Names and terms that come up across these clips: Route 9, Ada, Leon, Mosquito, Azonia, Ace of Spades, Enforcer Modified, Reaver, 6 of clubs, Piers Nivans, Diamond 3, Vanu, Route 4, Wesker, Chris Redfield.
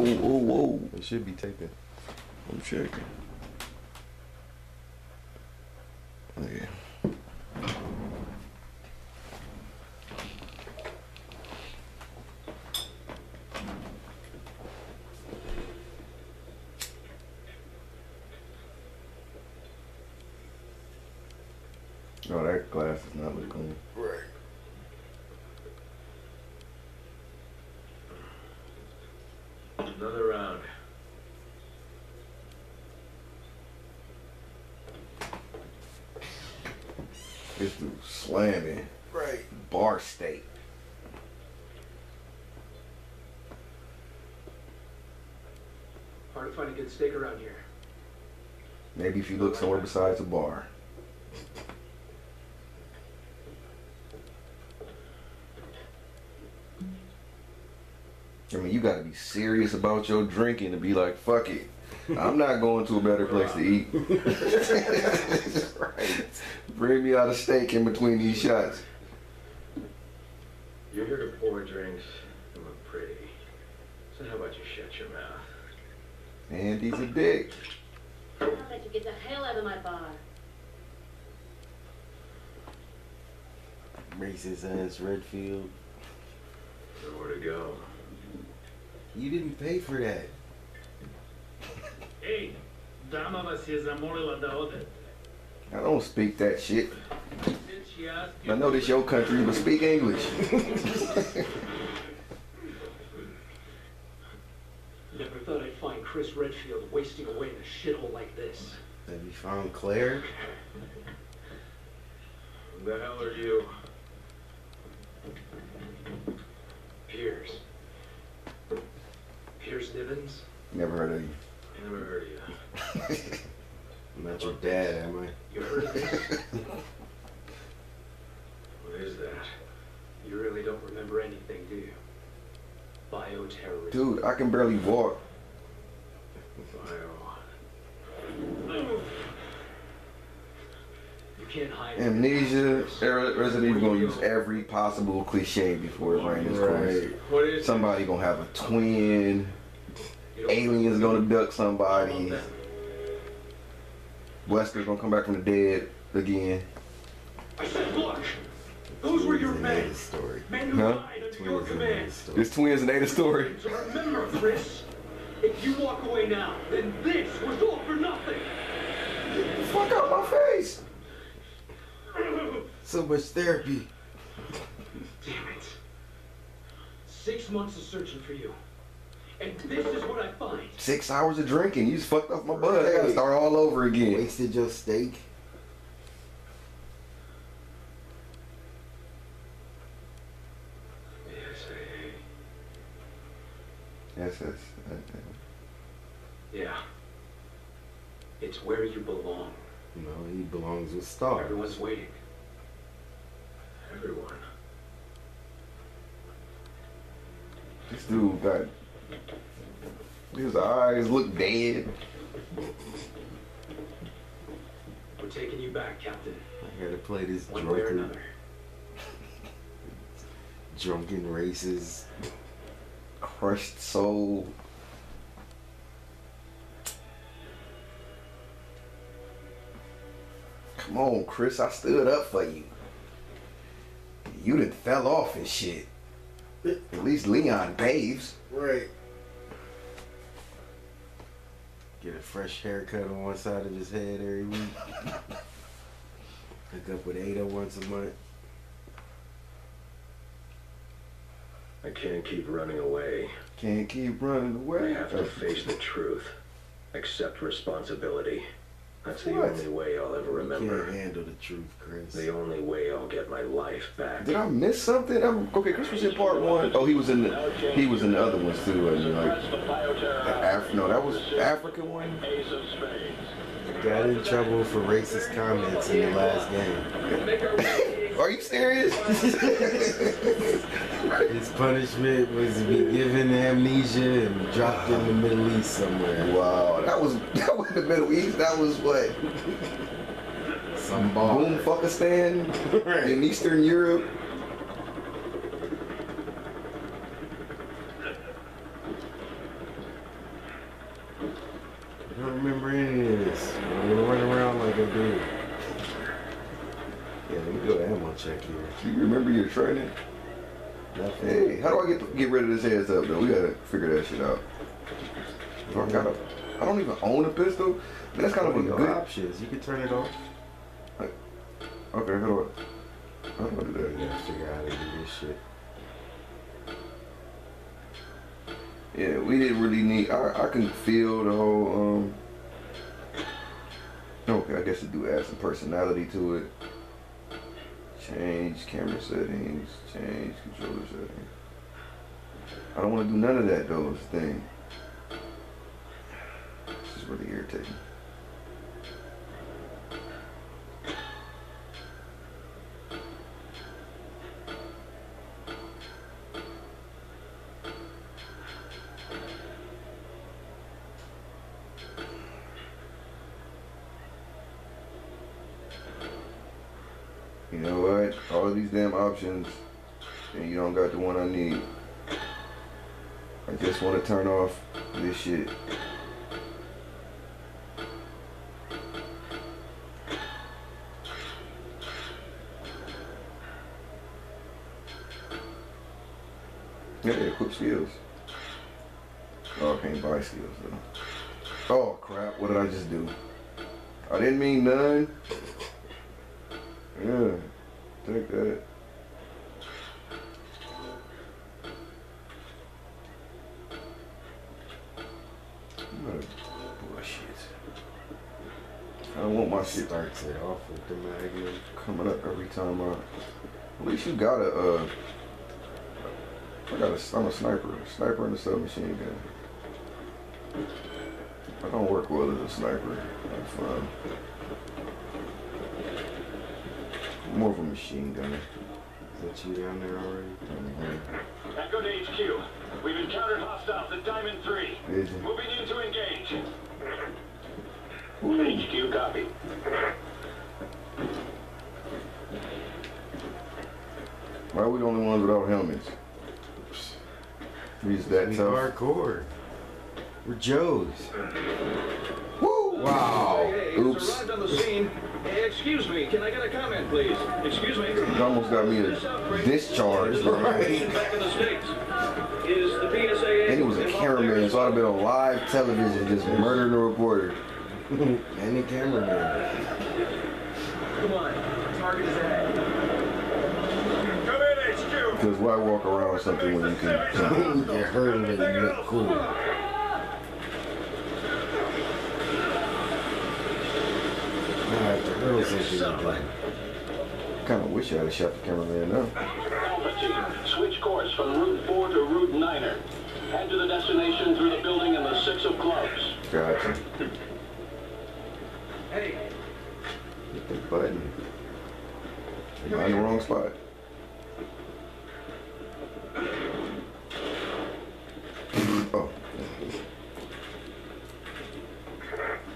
Whoa. It should be taken. I'm checking. Okay. Oh, that glass is not looking right. Another round. This dude slamming. Right. Bar state. Hard to find a good steak around here. Maybe if you look somewhere besides a bar. I mean, you gotta be serious about your drinking to be like, fuck it. I'm not going to a better place to eat. Right. Bring me out a steak in between these shots. You're here to pour drinks and look pretty. So how about you shut your mouth? Andy's a dick. How about you get the hell out of my bar? Racist ass Redfield. Nowhere to go. You didn't pay for that. Hey, I don't speak that shit. I know this your country, but speak English. Never thought I'd find Chris Redfield wasting away in a shithole like this. Have you found Claire? Who the hell are you? Piers. Piers Nivans? Never heard of you. Never heard of you. I'm not your dad, am I? You heard of this? What is that? You really don't remember anything, do you? Bioterrorism. Dude, I can barely walk. You can't hide. Amnesia, Resident Evil gonna use every possible cliche before it rains. Right. Somebody gonna have a twin. Aliens gonna abduct somebody. Wesker's gonna come back from the dead again. I said, look, those were your men. Men who died under your command. It's twins and Ada story. So remember, Chris, if you walk away now, then this was all for nothing. Get the fuck out my face. So much therapy. Damn it. 6 months of searching for you. And this is what I find. 6 hours of drinking. You just fucked up my butt. I gotta start all over again. Wasted your steak. Yes. Yeah. It's where you belong. No, he belongs with Star. Everyone's waiting. Everyone. This dude got... His eyes look dead. We're taking you back, Captain. I gotta play this one drunken... way or another. Drunken racist... crushed soul. Come on, Chris, I stood up for you. You done fell off and shit. At least Leon bathes. Right. Get a fresh haircut on one side of his head every week. Hook up with Ada once a month. I can't keep running away. Can't keep running away. I have to face the truth. Accept responsibility. That's the only way I'll ever remember. You can't handle the truth, Chris. The only way I'll get my life back. Did I miss something? Okay, Chris was in part one. Oh, he was in the other ones too. And like, that was African one. Got in trouble for racist comments in the last game. Are you serious? His punishment was to be given amnesia and dropped in the Middle East somewhere. Wow, that was the Middle East. That was what? Some ball. Boomfuckistan in Eastern Europe. remember any of this. I'm gonna run around like a dude. Yeah, let me do an ammo check here. Do you remember your training? Nothing. Hey, how do I get rid of this heads up though? We gotta figure that shit out. Mm-hmm. I don't even own a pistol. I mean, that's kind of a good option. You can turn it off. Like, okay, how do I do that? You gotta figure out how to do this shit. Yeah, we didn't really need. I can feel the whole. Okay, I guess it do add some personality to it. Change camera settings. Change controller settings. I don't want to do none of that though. This thing. This is really irritating. You know what? All of these damn options, and you don't got the one I need. I just want to turn off this shit. Yeah, equip skills. Oh, I can't buy skills though. Oh crap! What did I just do? I didn't mean none. Yeah, take that. Bullshit. I don't want my shit like that off with the magnum coming up every time I. At least you got a. I'm a sniper. Sniper and a submachine gun. I don't work well as a sniper. That's fine. More of a machine gunner. Is that you down there already? Mm-hmm. Echo to HQ. We've encountered hostiles at Diamond 3. Moving in to engage. Ooh. HQ copy. Why are we the only ones without helmets? He's that tough. Hardcore. We're Joes. Woo! Wow. Hey, oops. Hey, excuse me, can I get a comment, please? Excuse me. It almost got me a discharge, right? And it was a cameraman, so I'd have been on live television just murdering a reporter. And the cameraman. Come on, target is ahead. Come in, HQ! Because why walk around with something when you can get hurt and look cool? Kind of wish I had shot the cameraman now. Switch course from Route 4 to Route 9er. Head to the destination through the building in the 6 of clubs. Gotcha. Hey. Hit the button. Am I in the wrong spot? Oh.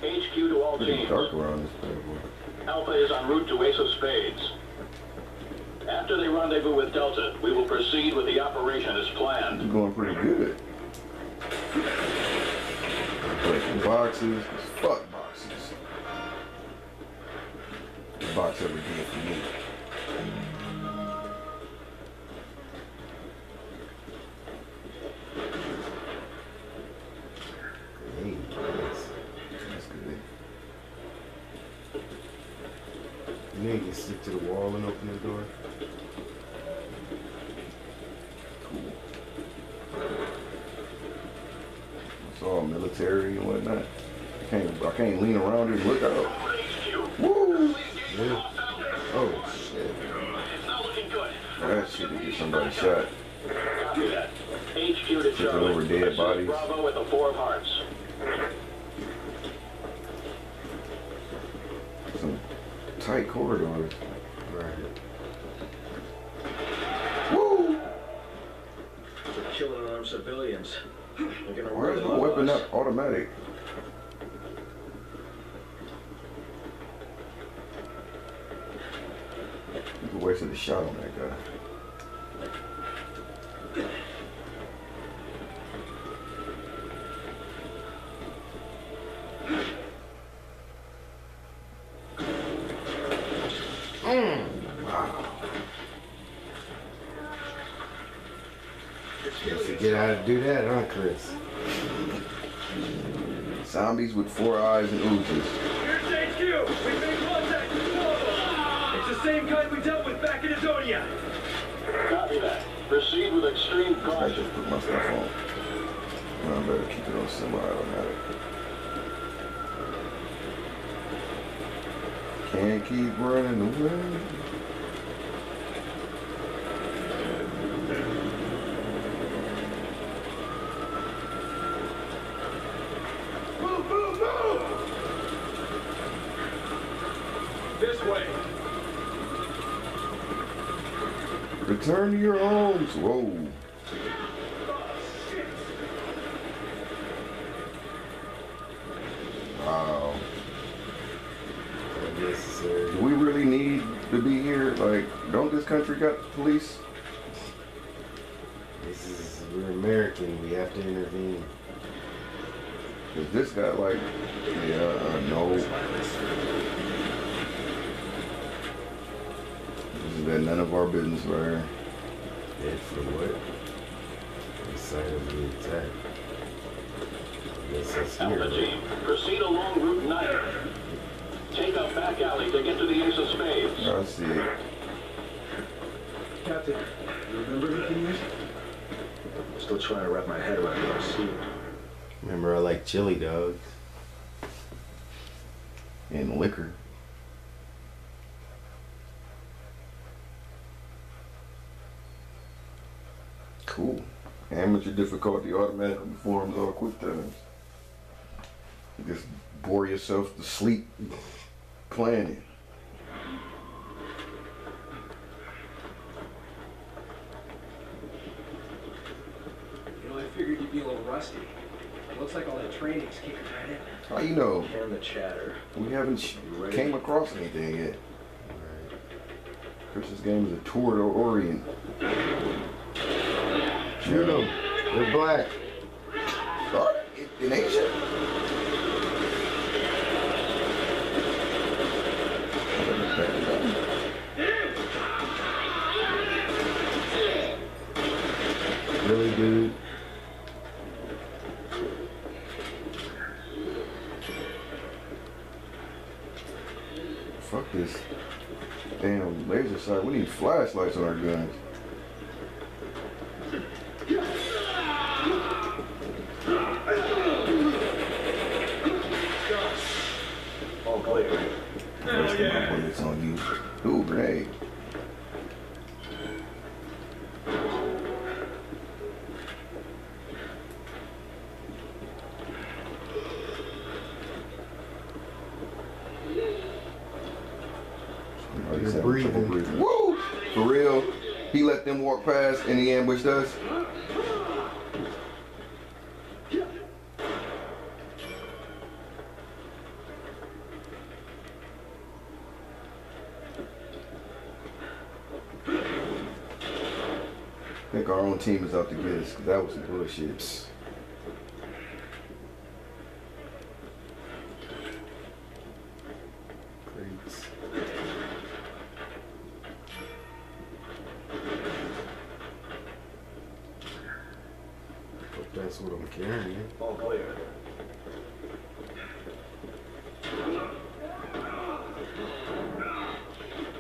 HQ to all teams. Dark around this thing. Alpha is en route to Ace of Spades. After they rendezvous with Delta, we will proceed with the operation as planned. It's going pretty good. Collecting boxes. Fuck boxes. The box everything if you need. You can stick to the wall and open the door. Cool. It's all military and whatnot. I can't lean around it. Look out. Woo! Yeah. Oh shit. That shit to get somebody shot. Tipping over dead bodies. Bravo with a 4 of hearts. Tight corridor. Right. Woo! They're killing unarmed civilians. Where's my weapon up? Automatic. You wasted a shot on that guy. You forget how to do that, huh, Chris? Zombies with four eyes and oozes. Here's HQ. We've made contact with two of them. It's the same kind we dealt with back in Azonia. Copy that. Proceed with extreme caution. I just put my stuff on. Well, I better keep it on somewhere I don't have it. Can't keep running away. Return to your homes. Whoa. Wow. Do we really need to be here? Like, don't this country got police? This is, we're American. We have to intervene. Cause this got like, yeah, no. That none of our business right here. And for what? The site of the attack. I guess that's here. Alpha team, proceed along Route 9. Take a back alley to get to the Ace of Spades. I see it. Captain, you remember anything yet? I'm still trying to wrap my head around what I see. Remember, I like chili dogs. And liquor. Cool. Amateur difficulty automatically performs all quick times. You just bore yourself to sleep playing it. You know, I figured you'd be a little rusty. It looks like all that training's kicking right in. Oh, you know. And the chatter. We haven't came across anything yet. Right. Chris's game is a tour to Orient. Shoot them. They're black. Sorry, in Asia. Really, dude? Fuck this damn laser sight. We need flashlights on our guns. Woo! For real, he let them walk past and he ambushed us. I think our own team is out to get us. That was some bullshit. That's what I'm carrying. All clear.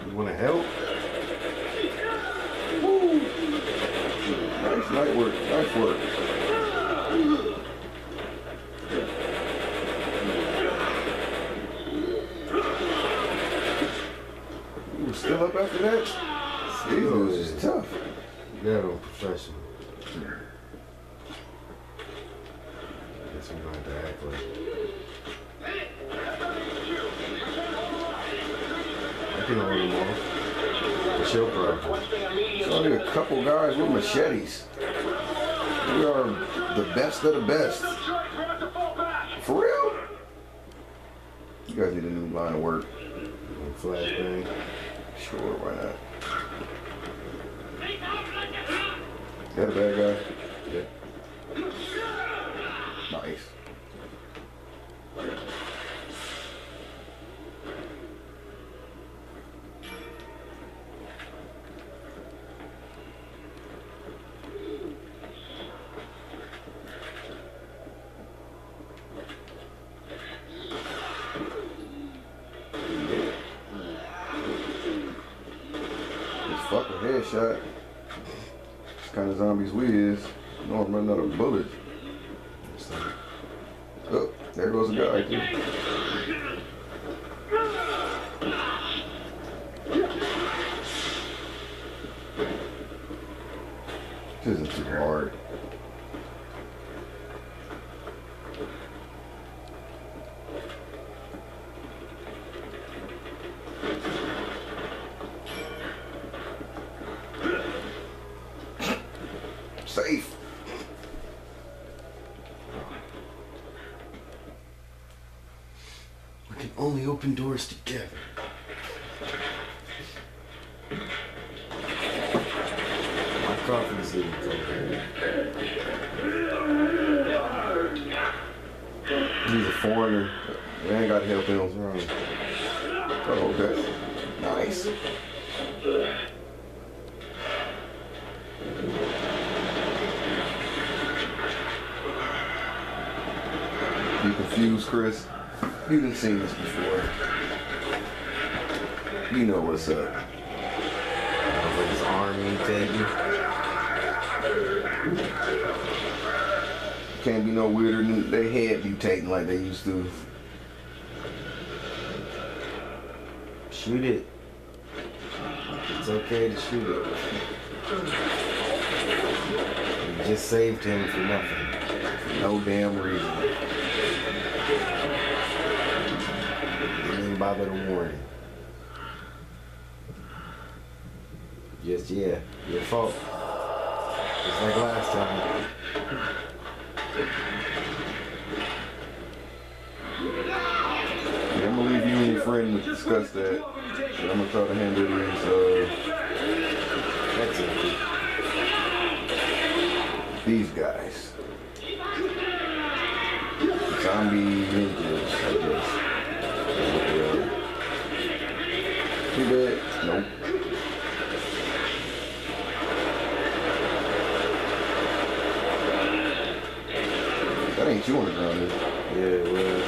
You want to help? Woo! Nice night work. Nice work. You were still up after that? These was just tough. You got on professional. Only a couple guys with machetes. We are the best of the best. For real? You guys need a new line of work. Flash thing. Sure, why not? Is that a bad guy? Yeah. Nice. shot. That's kind of zombies we is. I don't run out of bullets. Oh, there goes a guy. This isn't too hard. Safe. We can only open doors together. He's a foreigner. We ain't got help him around. Oh, okay. Nice. You confused, Chris? You done seen this before. You know what's up. What his army taking. Can't be no weirder than they head mutating like they used to. Shoot it. It's okay to shoot it. You just saved him for nothing. No damn reason. You didn't bother to warn him. Just, yeah, your fault. Just like last time. Yeah, I'm gonna leave you and your friend to discuss that. But I'm gonna try to handle it in, so. That's it. These guys. Zombie ninjas, I guess. Too bad? Nope. That ain't you on the ground, is it? Yeah, it was.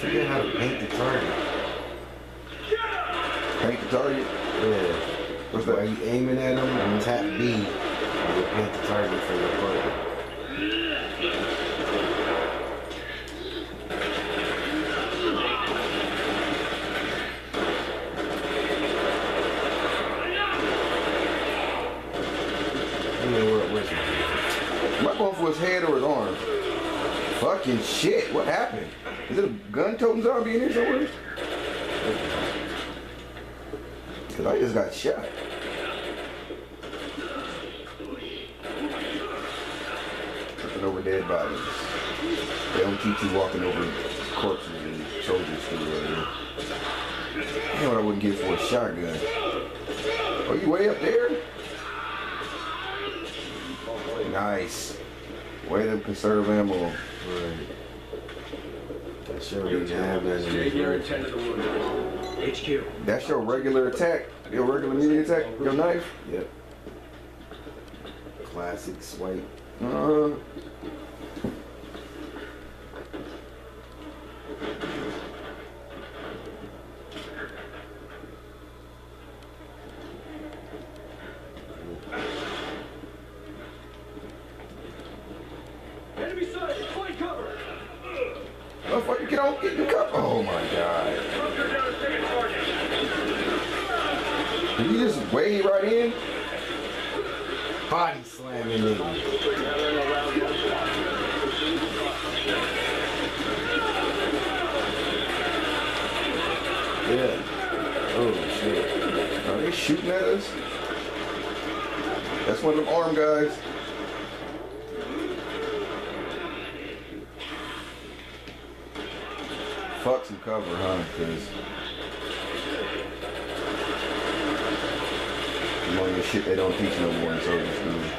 Forget how to paint the target. Paint the target? Yeah. What's that? Are you aiming at him? And tap B. And you paint the target for your partner. His head or his arm. Fucking shit, what happened? Is it a gun-toting zombie in here somewhere? Because I just got shot. Tripping over dead bodies. They don't keep you walking over corpses and soldiers for you right here. You know what I wouldn't give for a shotgun. Are you way up there? Nice. Way to conserve ammo. Right. That's your HQ. That's your regular attack? Your regular melee attack? Your knife? Yep. Classic swipe. Fuck some cover, huh? Because you know your shit they don't teach no more in soldier school.